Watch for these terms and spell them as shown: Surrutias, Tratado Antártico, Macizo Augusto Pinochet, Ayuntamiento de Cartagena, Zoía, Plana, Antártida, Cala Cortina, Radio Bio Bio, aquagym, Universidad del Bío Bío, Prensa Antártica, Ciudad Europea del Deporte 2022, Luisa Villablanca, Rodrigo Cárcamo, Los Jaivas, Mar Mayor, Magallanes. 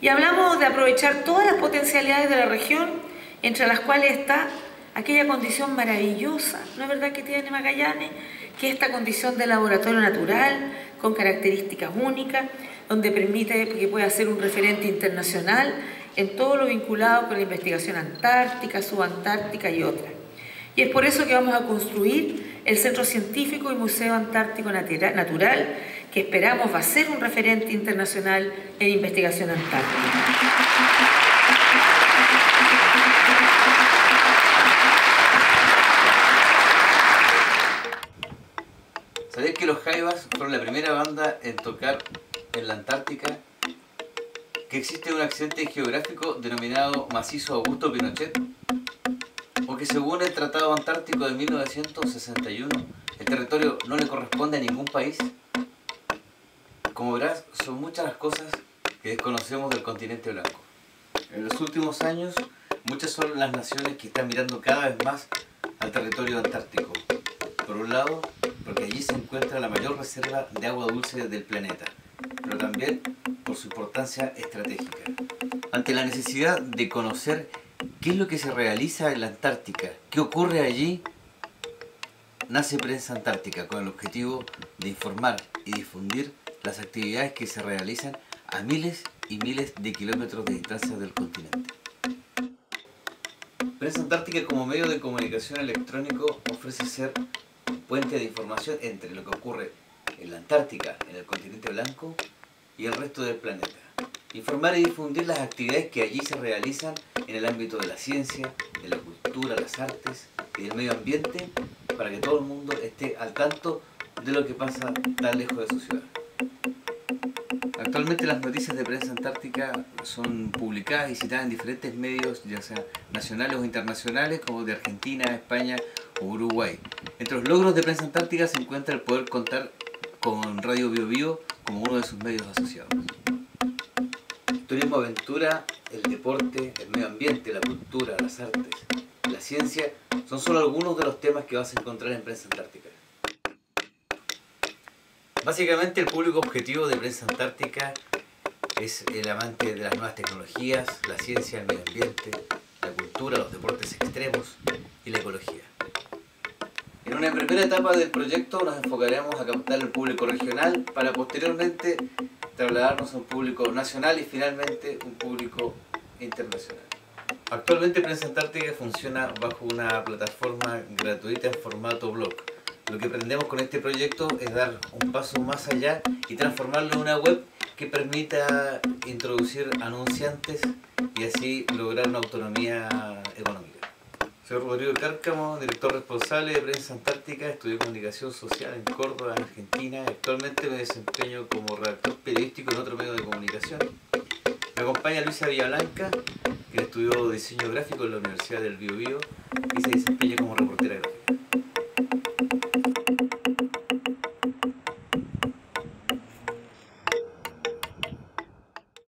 Y hablamos de aprovechar todas las potencialidades de la región, entre las cuales está aquella condición maravillosa, ¿no es verdad?, que tiene Magallanes, que es esta condición de laboratorio natural, con características únicas, donde permite que pueda ser un referente internacional en todo lo vinculado con la investigación antártica, subantártica y otras. Y es por eso que vamos a construir el Centro Científico y Museo Antártico Natural, que esperamos va a ser un referente internacional en investigación antártica. ¿Sabéis que los Jaivas fueron la primera banda en tocar en la Antártica? ¿Que existe un accidente geográfico denominado Macizo Augusto Pinochet? ¿O que según el Tratado Antártico de 1961, el territorio no le corresponde a ningún país? Como verás, son muchas las cosas que desconocemos del continente blanco. En los últimos años, muchas son las naciones que están mirando cada vez más al territorio antártico. Por un lado, porque allí se encuentra la mayor reserva de agua dulce del planeta, pero también por su importancia estratégica. Ante la necesidad de conocer qué es lo que se realiza en la Antártica, qué ocurre allí, nace Prensa Antártica con el objetivo de informar y difundir las actividades que se realizan a miles y miles de kilómetros de distancia del continente. Prensa Antártica como medio de comunicación electrónico ofrece ser puente de información entre lo que ocurre en la Antártica, en el continente blanco y el resto del planeta. Informar y difundir las actividades que allí se realizan en el ámbito de la ciencia, de la cultura, las artes y del medio ambiente, para que todo el mundo esté al tanto de lo que pasa tan lejos de su ciudad. Actualmente las noticias de Prensa Antártica son publicadas y citadas en diferentes medios, ya sea nacionales o internacionales, como de Argentina, España o Uruguay. Entre los logros de Prensa Antártica se encuentra el poder contar con Radio Bio Bio como uno de sus medios asociados. Turismo, aventura, el deporte, el medio ambiente, la cultura, las artes, la ciencia, son solo algunos de los temas que vas a encontrar en Prensa Antártica. Básicamente el público objetivo de Prensa Antártica es el amante de las nuevas tecnologías, la ciencia, el medio ambiente, la cultura, los deportes extremos y la ecología. En una primera etapa del proyecto nos enfocaremos a captar el público regional para posteriormente trasladarnos a un público nacional y finalmente un público internacional. Actualmente Prensa Antártica funciona bajo una plataforma gratuita en formato blog. Lo que pretendemos con este proyecto es dar un paso más allá y transformarlo en una web que permita introducir anunciantes y así lograr una autonomía económica. Soy Rodrigo Cárcamo, director responsable de Prensa Antártica, estudié Comunicación Social en Córdoba, Argentina. Actualmente me desempeño como redactor periodístico en otro medio de comunicación. Me acompaña Luisa Villablanca, que estudió Diseño Gráfico en la Universidad del Bío Bío y se desempeña como reportera gráfica.